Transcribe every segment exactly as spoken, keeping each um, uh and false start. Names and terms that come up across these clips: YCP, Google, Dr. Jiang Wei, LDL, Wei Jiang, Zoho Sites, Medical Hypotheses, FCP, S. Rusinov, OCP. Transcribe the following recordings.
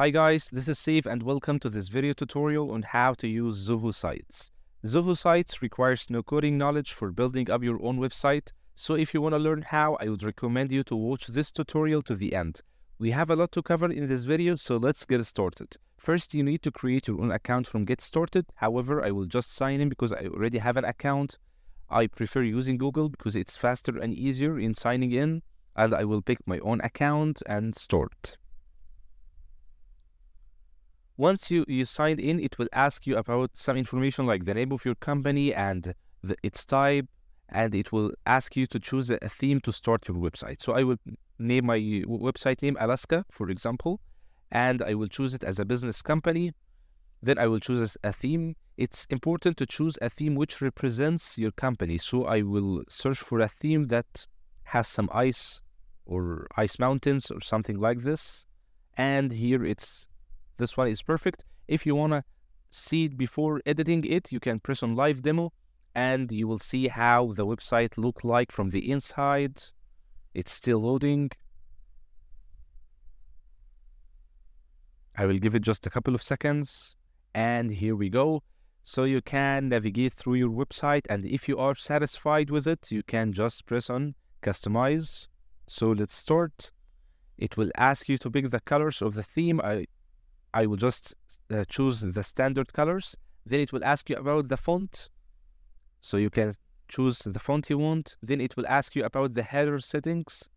Hi guys, this is Seif and welcome to this video tutorial on how to use Zoho Sites. Zoho Sites requires no coding knowledge for building up your own website, so if you want to learn how, I would recommend you to watch this tutorial to the end. We have a lot to cover in this video, so let's get started. First, you need to create your own account from Get Started. However, I will just sign in because I already have an account. I prefer using Google because it's faster and easier in signing in, and I will pick my own account and start. Once you, you sign in, it will ask you about some information like the name of your company and the, its type, and it will ask you to choose a theme to start your website. So I will name my website name Alaska, for example, and I will choose it as a business company. Then I will choose a theme. It's important to choose a theme which represents your company. So I will search for a theme that has some ice or ice mountains or something like this. And here it's this one is perfect. If you want to see it before editing it, you can press on live demo and you will see how the website look like from the inside. It's still loading. I will give it just a couple of seconds and here we go. So you can navigate through your website, and if you are satisfied with it, you can just press on customize. So let's start. It will ask you to pick the colors of the theme. I I will just uh, choose the standard colors. Then it will ask you about the font. So you can choose the font you want. Then it will ask you about the header settings.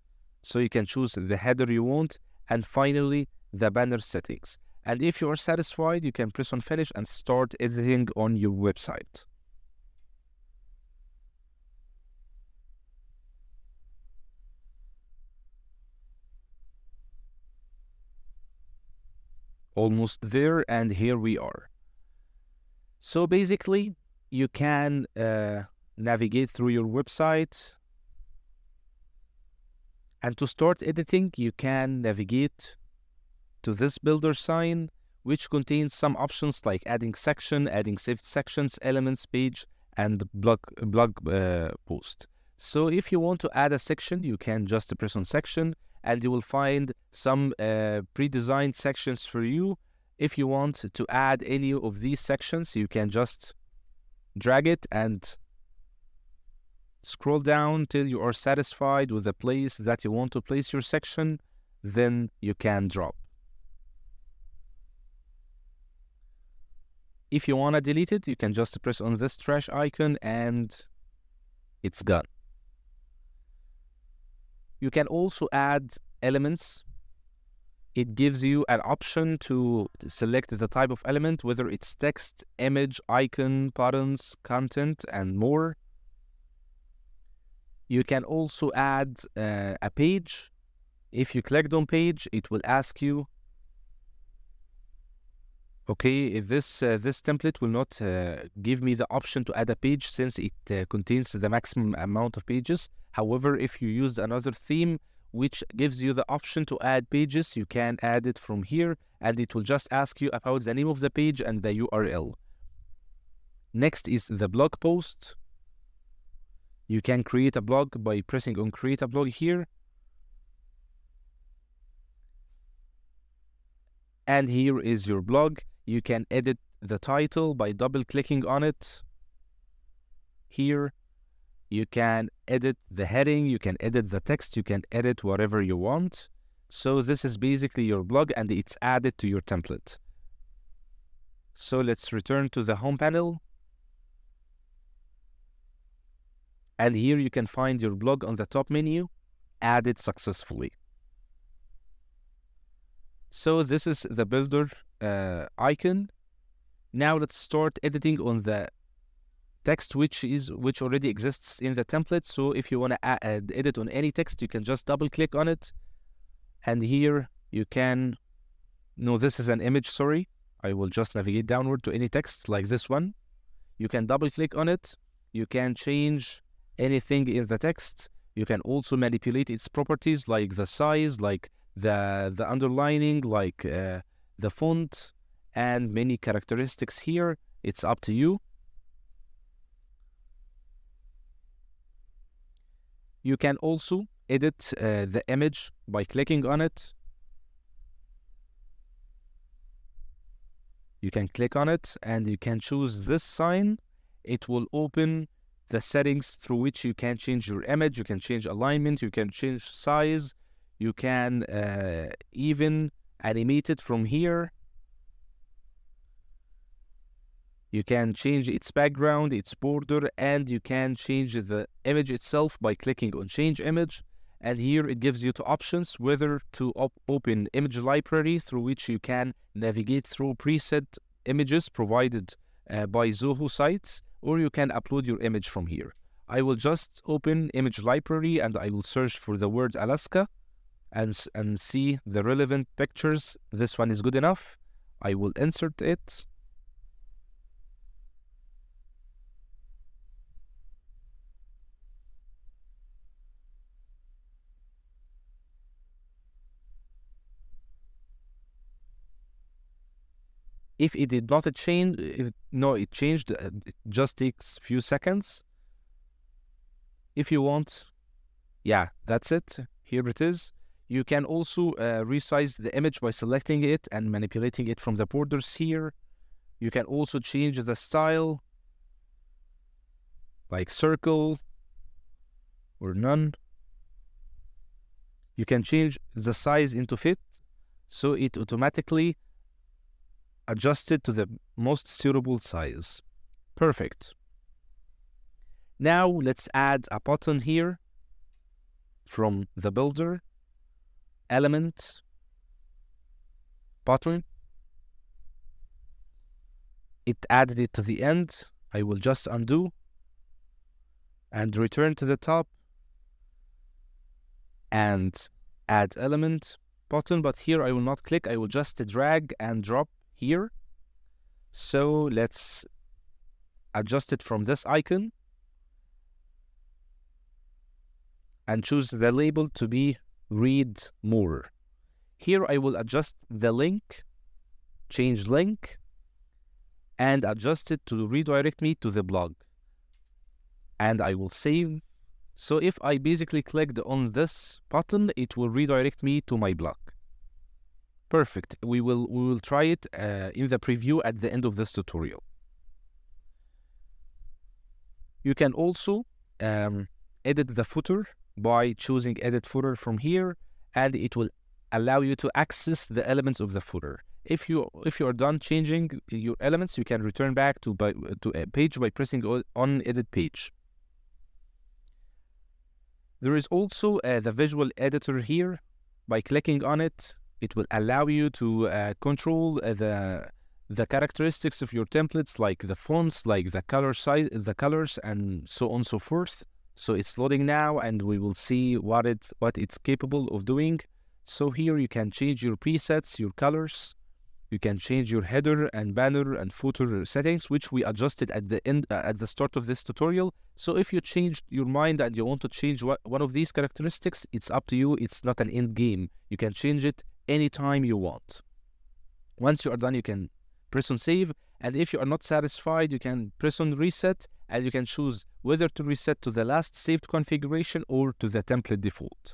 So you can choose the header you want. And finally, the banner settings. And if you are satisfied, you can press on finish and start editing on your website. Almost there, and here we are. So basically, you can uh, navigate through your website. And to start editing, you can navigate to this builder sign, which contains some options like adding section, adding saved sections, elements page, and blog, blog uh, post. So if you want to add a section, you can just press on section, and you will find some uh, pre-designed sections for you. If you want to add any of these sections, you can just drag it and scroll down till you are satisfied with the place that you want to place your section. Then you can drop. If you want to delete it, you can just press on this trash icon and it's gone. You can also add elements. It gives you an option to select the type of element, whether it's text, image, icon, buttons, content, and more. You can also add uh, a page. If you clicked on page, it will ask you, okay, this, uh, this template will not uh, give me the option to add a page since it uh, contains the maximum amount of pages. However, if you used another theme which gives you the option to add pages, you can add it from here, and it will just ask you about the name of the page and the U R L. Next is the blog post. You can create a blog by pressing on create a blog here. And here is your blog. You can edit the title by double clicking on it here. You can edit the heading, you can edit the text, you can edit whatever you want. So this is basically your blog, and it's added to your template. So let's return to the home panel. And here you can find your blog on the top menu, added successfully. So this is the builder uh, icon. Now let's start editing on the text which is which already exists in the template. So if you want to add edit on any text, you can just double click on it, and here you can no this is an image sorry I will just navigate downward to any text like this one. You can double click on it. You can change anything in the text. You can also manipulate its properties like the size, like the the underlining, like uh, the font, and many characteristics here. It's up to you. You can also edit uh, the image by clicking on it. You can click on it and you can choose this sign. It will open the settings through which you can change your image, you can change alignment, you can change size, you can uh, even animate it from here. You can change its background, its border, and you can change the image itself by clicking on Change Image. And here it gives you two options, whether to op open image library through which you can navigate through preset images provided uh, by Zoho Sites, or you can upload your image from here. I will just open image library and I will search for the word Alaska and, and see the relevant pictures. This one is good enough. I will insert it. If it did not change, if, no, it changed, it just takes a few seconds. If you want, yeah, that's it. Here it is. You can also uh, resize the image by selecting it and manipulating it from the borders here. You can also change the style, like circle or none. You can change the size into fit, so it automatically adjusted to the most suitable size. Perfect. Now let's add a button here from the builder, element, button. It added it to the end. I will just undo and return to the top and add element button. But here I will not click. I will just drag and drop here. So let's adjust it from this icon and choose the label to be read more. Here I will adjust the link, change link, and adjust it to redirect me to the blog. And I will save. So if I basically clicked on this button, it will redirect me to my blog. Perfect. We will we will try it uh, in the preview at the end of this tutorial. You can also um, edit the footer by choosing edit footer from here, and it will allow you to access the elements of the footer. If you if you are done changing your elements, you can return back to by, to a page by pressing on edit page. There is also uh, the visual editor here. By clicking on it, it will allow you to uh, control uh, the the characteristics of your templates, like the fonts, like the color size, the colors, and so on and so forth. So it's loading now, and we will see what it what it's capable of doing. So here you can change your presets, your colors. You can change your header and banner and footer settings, which we adjusted at the end uh, at the start of this tutorial. So if you changed your mind and you want to change one of these characteristics, it's up to you. It's not an end game. You can change it anytime you want. Once you are done, you can press on save, and if you are not satisfied, you can press on reset, and you can choose whether to reset to the last saved configuration or to the template default.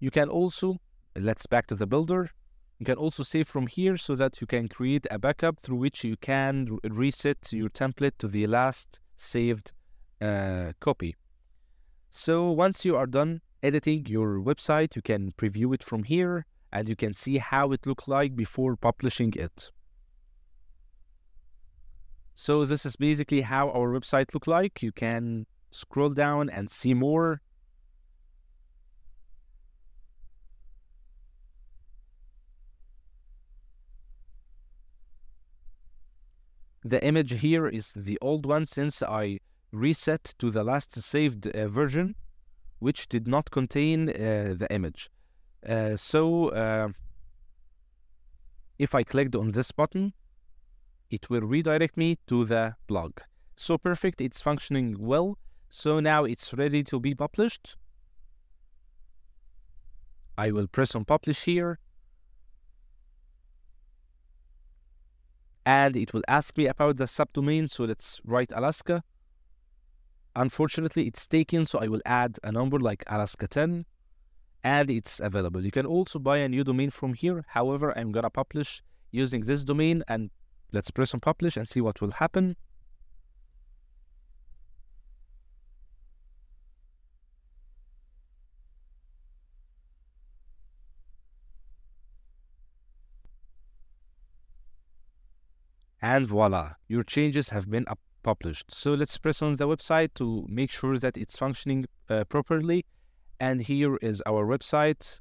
You can also, let's back to the builder, you can also save from here so that you can create a backup through which you can reset your template to the last saved uh, copy. So once you are done editing your website, you can preview it from here, and you can see how it looked like before publishing it. So this is basically how our website looked like. You can scroll down and see more. The image here is the old one since I reset to the last saved uh, version, which did not contain uh, the image. Uh, so, uh, if I clicked on this button, it will redirect me to the blog. So perfect, it's functioning well. So now it's ready to be published. I will press on publish here. And it will ask me about the subdomain, so let's write Alaska. Unfortunately, it's taken, so I will add a number like Alaska ten. And it's available. You can also buy a new domain from here. However, I'm gonna publish using this domain and Let's press on publish and see what will happen. And voila, your changes have been up published. So let's press on the website to make sure that it's functioning uh, properly. And here is our website.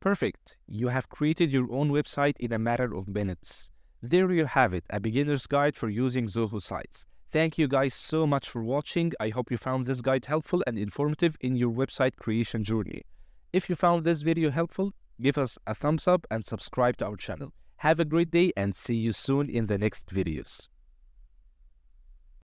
Perfect. You have created your own website in a matter of minutes. There you have it, a beginner's guide for using Zoho Sites. Thank you guys so much for watching. I hope you found this guide helpful and informative in your website creation journey. If you found this video helpful, give us a thumbs up and subscribe to our channel. Have a great day and see you soon in the next videos.